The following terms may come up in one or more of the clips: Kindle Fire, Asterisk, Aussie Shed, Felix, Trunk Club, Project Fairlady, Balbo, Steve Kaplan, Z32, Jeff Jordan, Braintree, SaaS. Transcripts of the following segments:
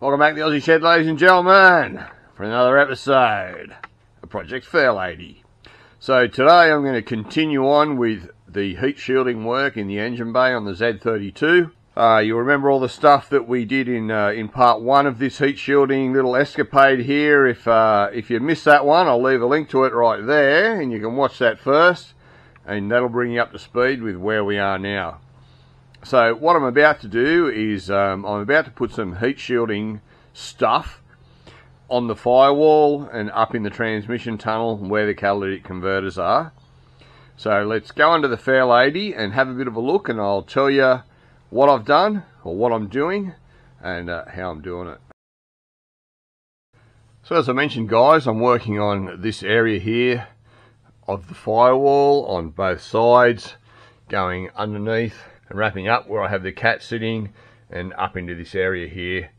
Welcome back to the Aussie Shed, ladies and gentlemen, for another episode of Project Fairlady. So today I'm going to continue on with the heat shielding work in the engine bay on the Z32. You'll remember all the stuff that we did in part one of this heat shielding little escapade here. If you missed that one, I'll leave a link to it right there, and you can watch that first, and that'll bring you up to speed with where we are now. So what I'm about to do is I'm about to put some heat shielding stuff on the firewall and up in the transmission tunnel where the catalytic converters are. So let's go under the Fairlady and have a bit of a look, and I'll tell you what I've done, or what I'm doing, and how I'm doing it. So as I mentioned, guys, I'm working on this area here of the firewall on both sides, going underneath and wrapping up where I have the cat sitting and up into this area here.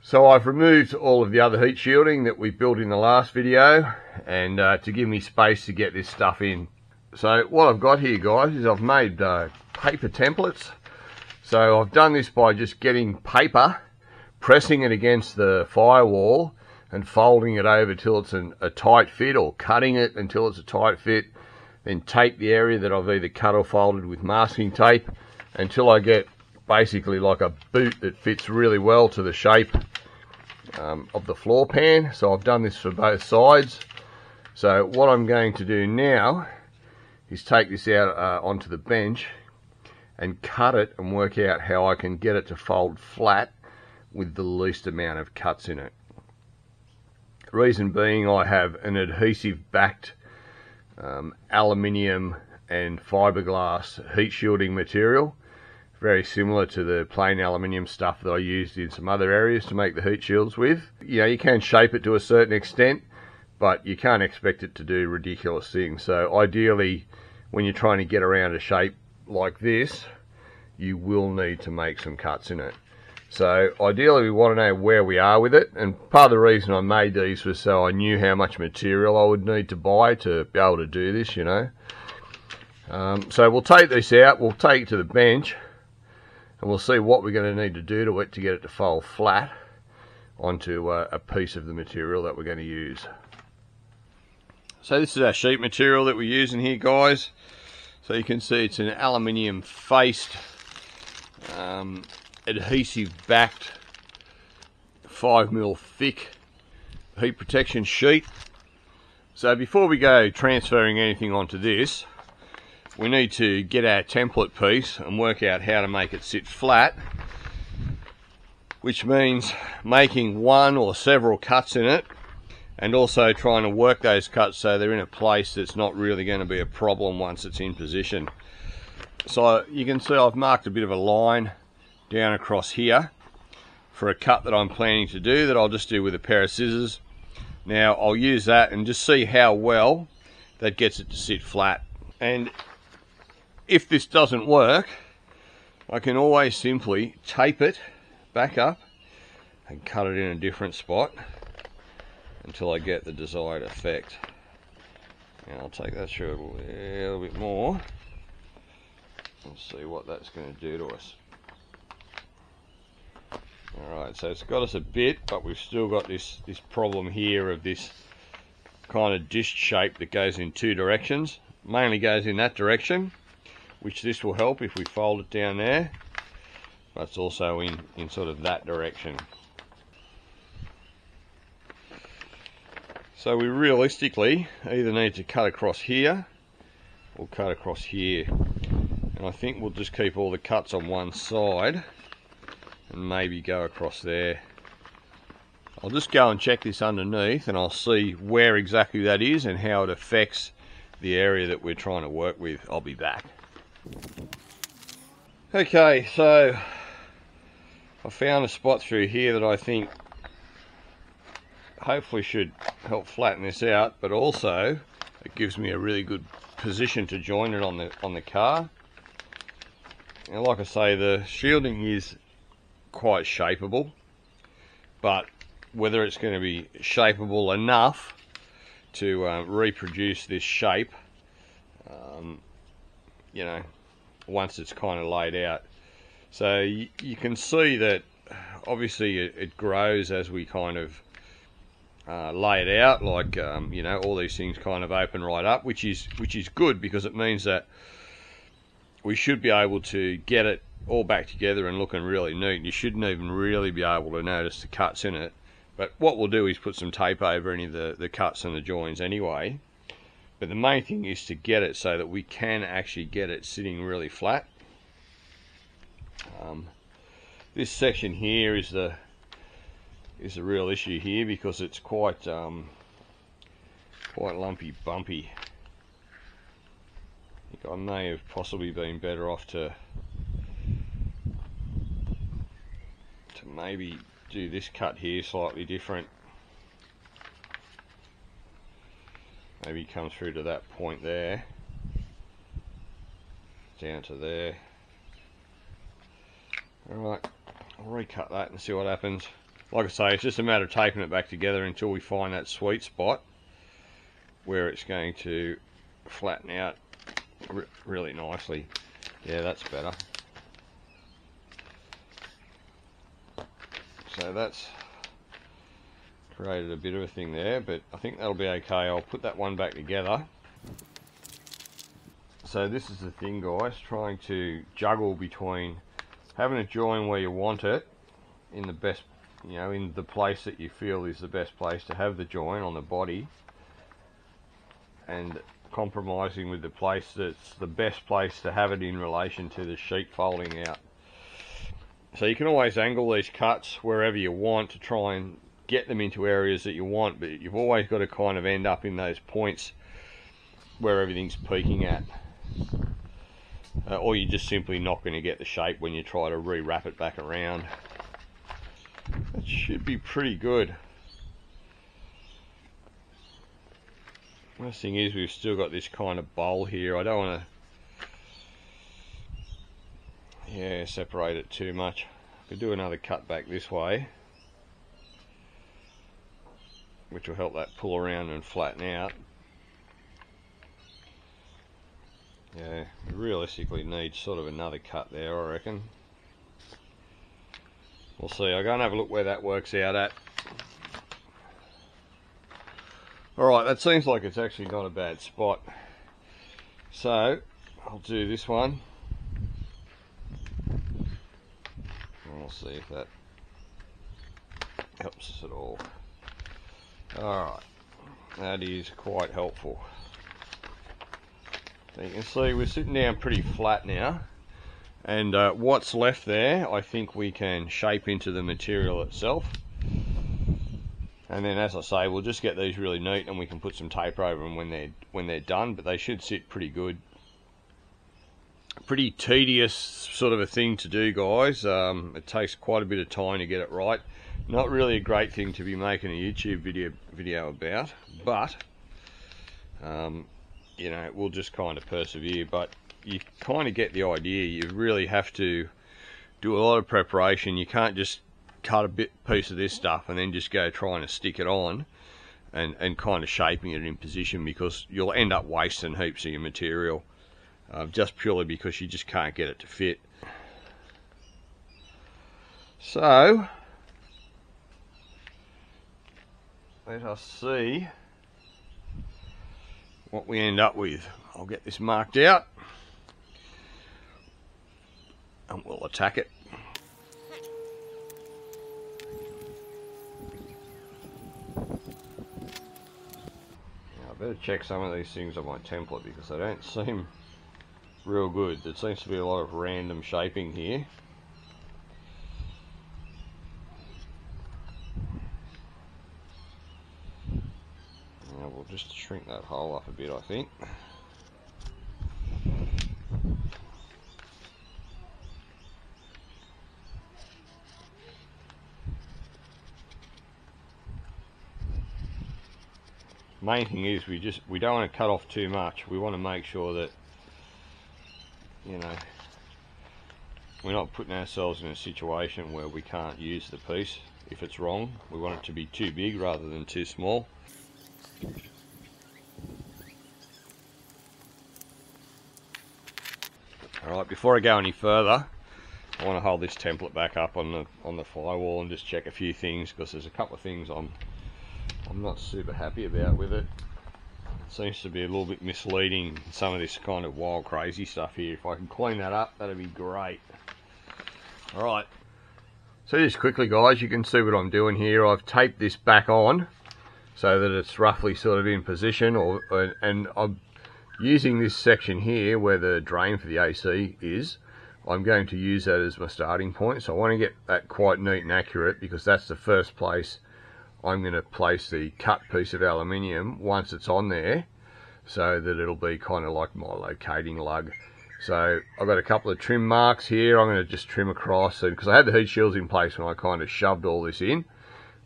So I've removed all of the other heat shielding that we built in the last video, and to give me space to get this stuff in. So what I've got here, guys, is I've made paper templates. So I've done this by just getting paper, pressing it against the firewall and folding it over till it's a tight fit, or cutting it until it's a tight fit, then tape the area that I've either cut or folded with masking tape until I get basically like a boot that fits really well to the shape of the floor pan. So I've done this for both sides. So what I'm going to do now is take this out onto the bench and cut it and work out how I can get it to fold flat with the least amount of cuts in it. Reason being, I have an adhesive backed aluminium and fiberglass heat shielding material, very similar to the plain aluminium stuff that I used in some other areas to make the heat shields with. You know, you can shape it to a certain extent, but you can't expect it to do ridiculous things. So ideally, when you're trying to get around a shape like this, you will need to make some cuts in it. So ideally, we want to know where we are with it. And part of the reason I made these was so I knew how much material I would need to buy to be able to do this, you know. So we'll take this out, we'll take it to the bench, and we'll see what we're going to need to do to it to get it to fold flat onto a piece of the material that we're going to use. So this is our sheet material that we're using here, guys. So you can see it's an aluminium faced, adhesive backed, 5mm thick heat protection sheet. So before we go transferring anything onto this, we need to get our template piece and work out how to make it sit flat, which means making one or several cuts in it, and also trying to work those cuts so they're in a place that's not really going to be a problem once it's in position. So you can see I've marked a bit of a line down across here for a cut that I'm planning to do, that I'll just do with a pair of scissors. Now I'll use that and just see how well that gets it to sit flat. And if this doesn't work, I can always simply tape it back up and cut it in a different spot until I get the desired effect. And I'll take that through a little bit more and see what that's going to do to us. Alright, so it's got us a bit, but we've still got this problem here of this kind of disc shape that goes in two directions. Mainly goes in that direction, which this will help if we fold it down there, but it's also in sort of that direction. So we realistically either need to cut across here or cut across here. And I think we'll just keep all the cuts on one side and maybe go across there. I'll just go and check this underneath and I'll see where exactly that is and how it affects the area that we're trying to work with. I'll be back. Okay, so I found a spot through here that I think hopefully should help flatten this out, but also it gives me a really good position to join it on the car. And like I say, the shielding is quite shapeable, but whether it's going to be shapeable enough to reproduce this shape, you know, once it's kind of laid out. So you can see that obviously it grows as we kind of lay it out, like you know, all these things kind of open right up, which is good, because it means that we should be able to get it all back together and looking really neat. You shouldn't even really be able to notice the cuts in it, but what we'll do is put some tape over any of the cuts and the joins anyway. But the main thing is to get it so that we can actually get it sitting really flat. This section here is the real issue here, because it's quite quite lumpy, bumpy. I think I may have possibly been better off to maybe do this cut here slightly different. Maybe come through to that point there, down to there. Alright, I'll recut that and see what happens. Like I say, it's just a matter of taping it back together until we find that sweet spot where it's going to flatten out really nicely. Yeah, that's better. So that's created a bit of a thing there, but I think that'll be okay. I'll put that one back together. So this is the thing, guys, trying to juggle between having a join where you want it, in the best, you know, in the place that you feel is the best place to have the join on the body, and compromising with the place that's the best place to have it in relation to the sheet folding out. So you can always angle these cuts wherever you want to try and get them into areas that you want, but you've always got to kind of end up in those points where everything's peaking at, or you're just simply not going to get the shape when you try to re-wrap it back around. That should be pretty good. The worst thing is we've still got this kind of bowl here. I don't want to, yeah, separate it too much. I could do another cut back this way, which will help that pull around and flatten out. Yeah, we realistically need sort of another cut there, I reckon. We'll see. I'll go and have a look where that works out at. Alright, that seems like it's actually not a bad spot. So, I'll do this one. And we'll see if that helps us at all. Alright, that is quite helpful. So you can see we're sitting down pretty flat now, and what's left there I think we can shape into the material itself, and then, as I say, we'll just get these really neat and we can put some tape over them when they're done, but they should sit pretty good. Pretty tedious sort of a thing to do, guys. It takes quite a bit of time to get it right. Not really a great thing to be making a YouTube video about, but you know, we'll just kind of persevere. But you kind of get the idea. You really have to do a lot of preparation. You can't just cut a piece of this stuff and then just go trying to stick it on and kind of shaping it in position, because you'll end up wasting heaps of your material just purely because you just can't get it to fit. So let us see what we end up with. I'll get this marked out and we'll attack it. Now, I better check some of these things on my template, because they don't seem real good. There seems to be a lot of random shaping here. Just shrink that hole up a bit, I think. Main thing is we don't want to cut off too much. We want to make sure that, you know, we're not putting ourselves in a situation where we can't use the piece if it's wrong. We want it to be too big rather than too small. Alright, before I go any further, I want to hold this template back up on the firewall and just check a few things, because there's a couple of things I'm not super happy about with it. It seems to be a little bit misleading, some of this kind of wild crazy stuff here. If I can clean that up, that'd be great. Alright, so just quickly guys, you can see what I'm doing here. I've taped this back on so that it's roughly sort of in position, and I'm using this section here where the drain for the AC is. I'm going to use that as my starting point, so I want to get that quite neat and accurate, because that's the first place I'm going to place the cut piece of aluminium once it's on there, so that it'll be kind of like my locating lug. So I've got a couple of trim marks here. I'm going to just trim across, because I had the heat shields in place when I kind of shoved all this in,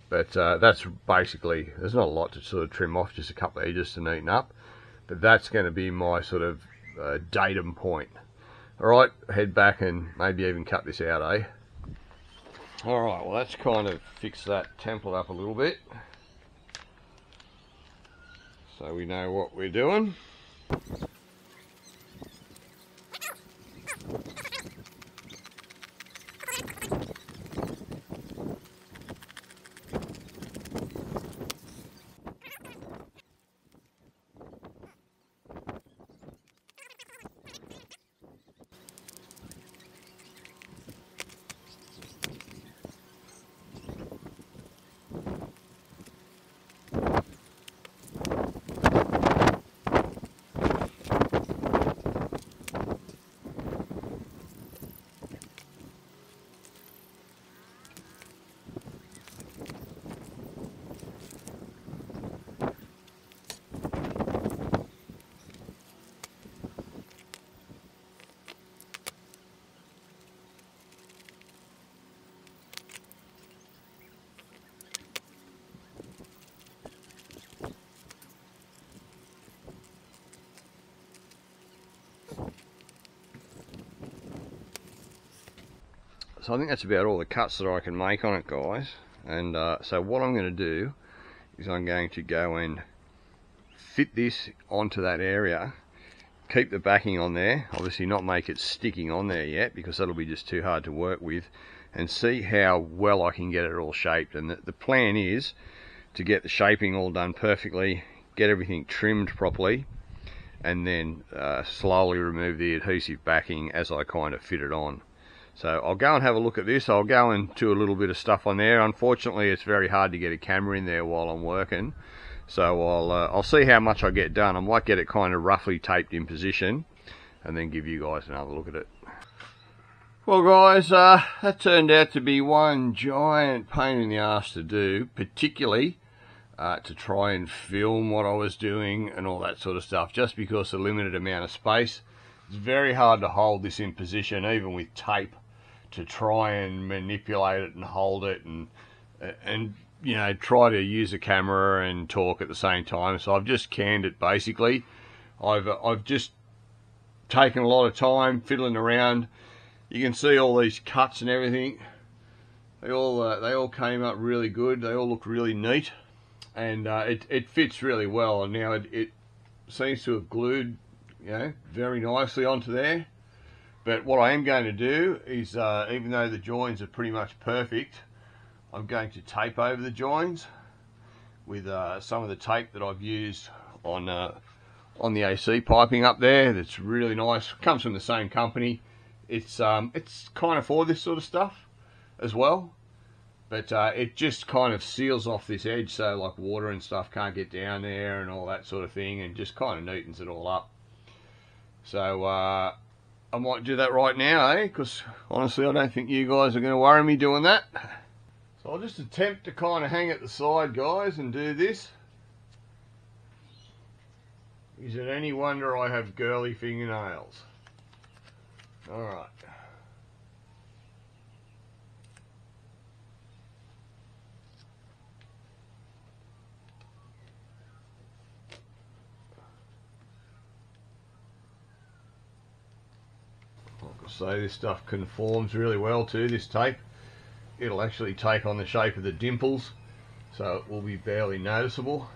but that's basically, there's not a lot to sort of trim off, just a couple of edges to neaten up, but that's going to be my sort of datum point. Alright, head back and maybe even cut this out, eh? Alright, well that's kind of fixed that template up a little bit, so we know what we're doing. So I think that's about all the cuts that I can make on it, guys. And so what I'm going to do is I'm going to go and fit this onto that area, keep the backing on there, obviously not make it sticking on there yet, because that'll be just too hard to work with, and see how well I can get it all shaped. And the plan is to get the shaping all done perfectly, get everything trimmed properly, and then slowly remove the adhesive backing as I kind of fit it on. So I'll go and have a look at this. I'll go and do a little bit of stuff on there. Unfortunately, it's very hard to get a camera in there while I'm working. So I'll see how much I get done. I might get it kind of roughly taped in position and then give you guys another look at it. Well guys, that turned out to be one giant pain in the ass to do, particularly to try and film what I was doing and all that sort of stuff, just because the limited amount of space. It's very hard to hold this in position, even with tape, to try and manipulate it and hold it and you know, try to use a camera and talk at the same time. So I've just canned it basically. I've just taken a lot of time fiddling around. You can see all these cuts and everything. They all came up really good. They all look really neat, and it fits really well. And now it seems to have glued, you know, very nicely onto there. But what I am going to do is, even though the joins are pretty much perfect, I'm going to tape over the joins with some of the tape that I've used on the AC piping up there. That's really nice. Comes from the same company. It's kind of for this sort of stuff as well, but it just kind of seals off this edge, so like water and stuff can't get down there and all that sort of thing, and just kind of neatens it all up. So I might do that right now, eh? Because honestly, I don't think you guys are going to worry me doing that. So I'll just attempt to kind of hang at the side, guys, and do this. Is it any wonder I have girly fingernails? Alright. So this stuff conforms really well to this tape. It'll actually take on the shape of the dimples, so it will be barely noticeable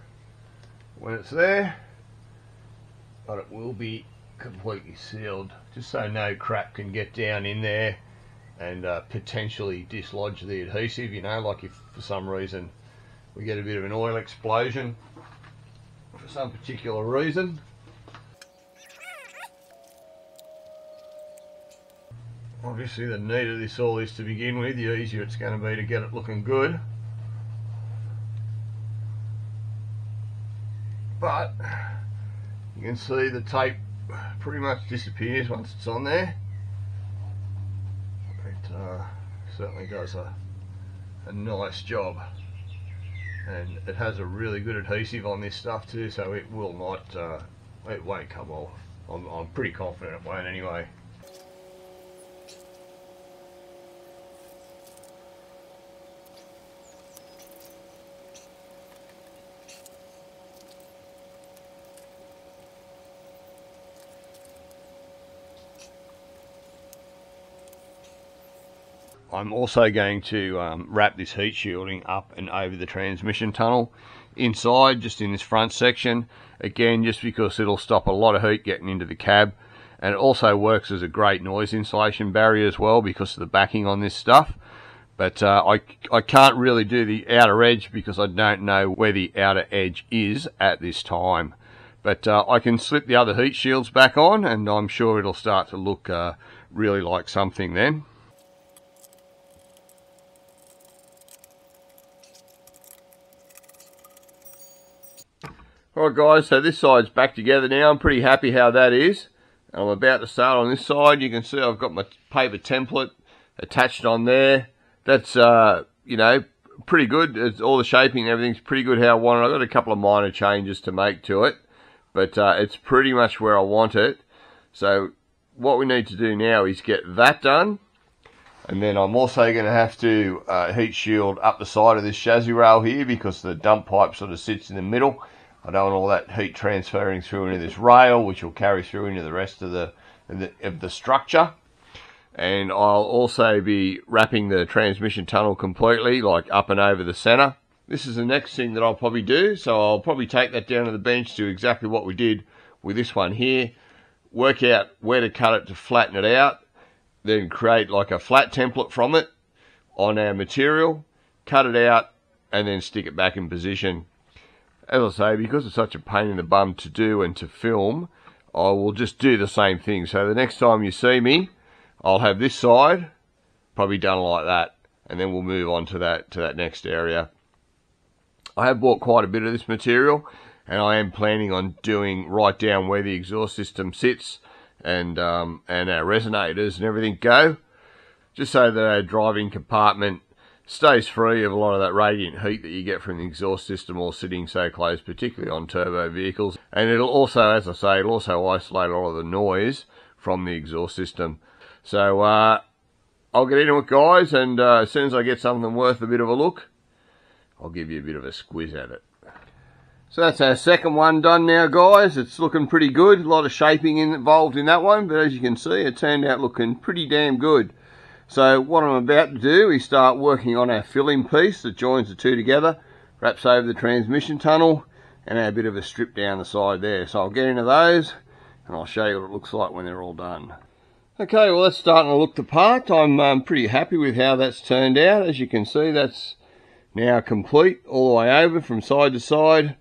when it's there, but it will be completely sealed, just so no crap can get down in there and potentially dislodge the adhesive, you know, like if for some reason we get a bit of an oil explosion for some particular reason. Obviously the neater this all is to begin with, the easier it's going to be to get it looking good. But you can see the tape pretty much disappears once it's on there. It certainly does a nice job, and it has a really good adhesive on this stuff too, so it will not, it won't come off. I'm pretty confident it won't anyway. I'm also going to wrap this heat shielding up and over the transmission tunnel inside, just in this front section, again just because it'll stop a lot of heat getting into the cab, and it also works as a great noise insulation barrier as well because of the backing on this stuff. But I can't really do the outer edge because I don't know where the outer edge is at this time, but I can slip the other heat shields back on and I'm sure it'll start to look really like something then. Alright guys, so this side's back together now. I'm pretty happy how that is. I'm about to start on this side. You can see I've got my paper template attached on there. That's, you know, pretty good. It's, all the shaping and everything's pretty good how I want it. I've got a couple of minor changes to make to it, but it's pretty much where I want it. So what we need to do now is get that done. And then I'm also going to have to heat shield up the side of this chassis rail here because the dump pipe sort of sits in the middle. I don't want all that heat transferring through into this rail, which will carry through into the rest of the structure. And I'll also be wrapping the transmission tunnel completely, like up and over the center. This is the next thing that I'll probably do, so I'll probably take that down to the bench, do exactly what we did with this one here, work out where to cut it to flatten it out, then create like a flat template from it on our material, cut it out, and then stick it back in position. As I say, because it's such a pain in the bum to do and to film, I will just do the same thing. So the next time you see me, I'll have this side probably done like that, and then we'll move on to that next area. I have bought quite a bit of this material, and I am planning on doing right down where the exhaust system sits and our resonators and everything go, just so that our driving compartment stays free of a lot of that radiant heat that you get from the exhaust system all sitting so close, particularly on turbo vehicles. And it'll also, as I say, it'll also isolate a lot of the noise from the exhaust system. So I'll get into it guys, and as soon as I get something worth a bit of a look, I'll give you a bit of a squiz at it. So that's our second one done now guys. It's looking pretty good, a lot of shaping involved in that one, but as you can see it turned out looking pretty damn good. So what I'm about to do is start working on our filling piece that joins the two together, wraps over the transmission tunnel, and a bit of a strip down the side there. So I'll get into those and I'll show you what it looks like when they're all done. Okay, well that's starting to look the part. I'm pretty happy with how that's turned out. As you can see, that's now complete all the way over from side to side.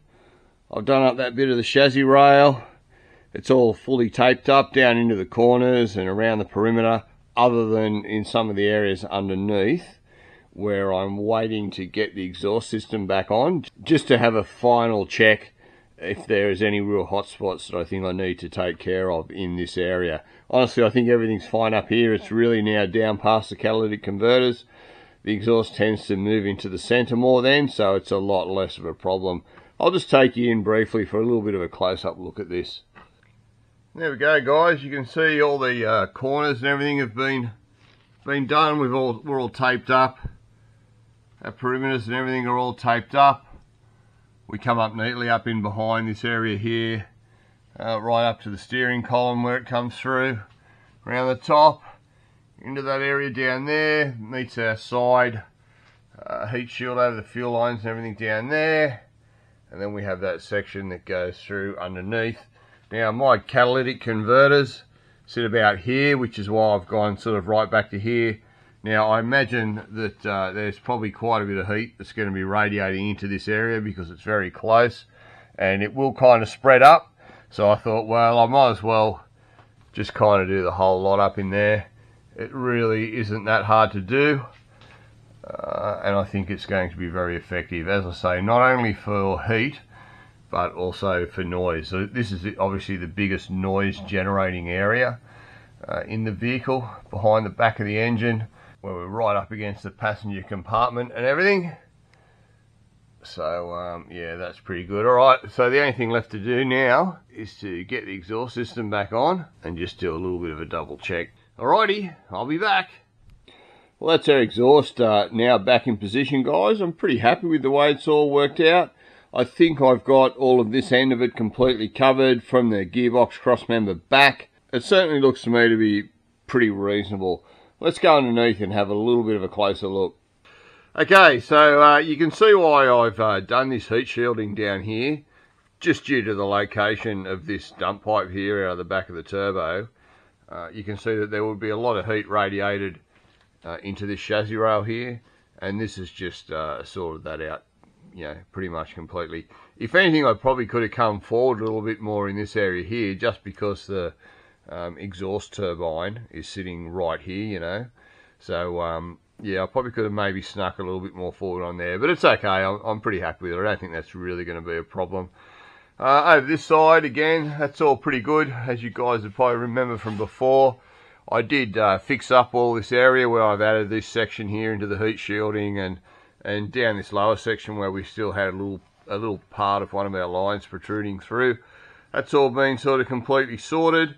I've done up that bit of the chassis rail. It's all fully taped up down into the corners and around the perimeter, other than in some of the areas underneath where I'm waiting to get the exhaust system back on, just to have a final check if there is any real hot spots that I think I need to take care of in this area. Honestly, I think everything's fine up here. It's really now down past the catalytic converters. The exhaust tends to move into the center more then, so it's a lot less of a problem. I'll just take you in briefly for a little bit of a close-up look at this. There we go guys, you can see all the corners and everything have been done. We're all taped up. Our perimeters and everything are all taped up. We come up neatly up in behind this area here, right up to the steering column where it comes through, around the top, into that area down there, meets our side heat shield over the fuel lines and everything down there, and then we have that section that goes through underneath. Now my catalytic converters sit about here, which is why I've gone sort of right back to here Now I imagine that there's probably quite a bit of heat that's going to be radiating into this area because it's very close, and it will kind of spread up. So I thought, well, I might as well just kind of do the whole lot up in there. It really isn't that hard to do, and I think it's going to be very effective, as I say, not only for heat but also for noise. So this is obviously the biggest noise generating area in the vehicle, behind the back of the engine, where we're right up against the passenger compartment and everything. So yeah, that's pretty good. All right, so the only thing left to do now is to get the exhaust system back on and just do a little bit of a double check. Alrighty, I'll be back. Well, that's our exhaust now back in position, guys. I'm pretty happy with the way it's all worked out. I think I've got all of this end of it completely covered from the gearbox crossmember back. It certainly looks to me to be pretty reasonable. Let's go underneath and have a little bit of a closer look. Okay, so you can see why I've done this heat shielding down here, just due to the location of this dump pipe here out of the back of the turbo. You can see that there will be a lot of heat radiated into this chassis rail here, and this has just sorted that out, you know, pretty much completely. If anything, I probably could have come forward a little bit more in this area here, just because the exhaust turbine is sitting right here, you know. So yeah, I probably could have maybe snuck a little bit more forward on there, but it's okay. I'm pretty happy with it. I don't think that's really going to be a problem. Over this side, again, that's all pretty good. As you guys would probably remember from before, I did fix up all this area where I've added this section here into the heat shielding, and down this lower section where we still had a little part of one of our lines protruding through. That's all been sort of completely sorted.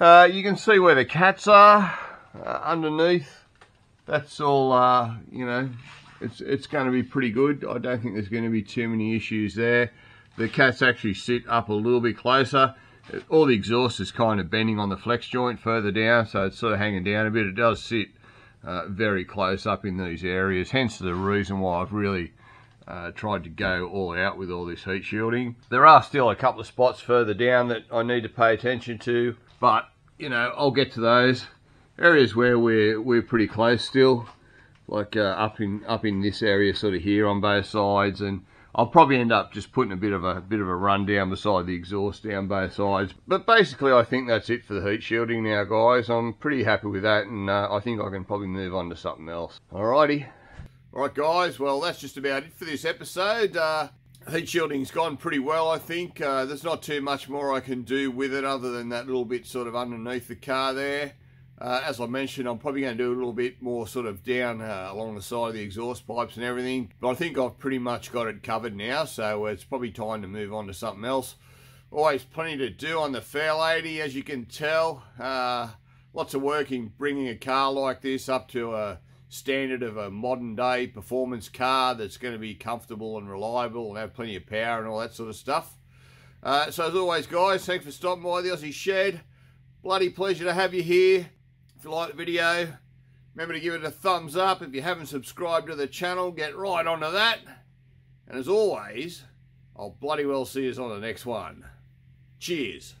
You can see where the cats are underneath. That's all, you know, it's going to be pretty good. I don't think there's going to be too many issues there. The cats actually sit up a little bit closer. All the exhaust is kind of bending on the flex joint further down, so it's sort of hanging down a bit. It does sit very close up in these areas, hence the reason why I've really tried to go all out with all this heat shielding. There are still a couple of spots further down that I need to pay attention to, but, you know, I'll get to those. Areas where we're pretty close still, like up in this area sort of here on both sides, and I'll probably end up just putting a bit of a run down beside the exhaust down both sides. But basically, I think that's it for the heat shielding now, guys. I'm pretty happy with that, and I think I can probably move on to something else. Alrighty. Alright, guys. Well, that's just about it for this episode. Heat shielding's gone pretty well, I think. There's not too much more I can do with it other than that little bit sort of underneath the car there. As I mentioned, I'm probably going to do a little bit more sort of down along the side of the exhaust pipes and everything. But I think I've pretty much got it covered now, so it's probably time to move on to something else. Always plenty to do on the Fairlady, as you can tell. Lots of work in bringing a car like this up to a standard of a modern day performance car that's going to be comfortable and reliable and have plenty of power and all that sort of stuff. So as always, guys, thanks for stopping by the Aussie Shed. Bloody pleasure to have you here. If you like the video, remember to give it a thumbs up. If you haven't subscribed to the channel, get right onto that. And as always, I'll bloody well see you on the next one. Cheers.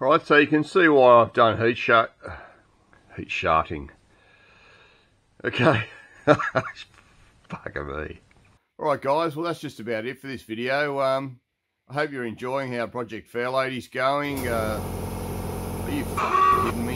All right, so you can see why I've done heat sharting. Okay. Fuck me. Alright, guys, well, that's just about it for this video. I hope you're enjoying how Project Fairlady's going. Are you f***ing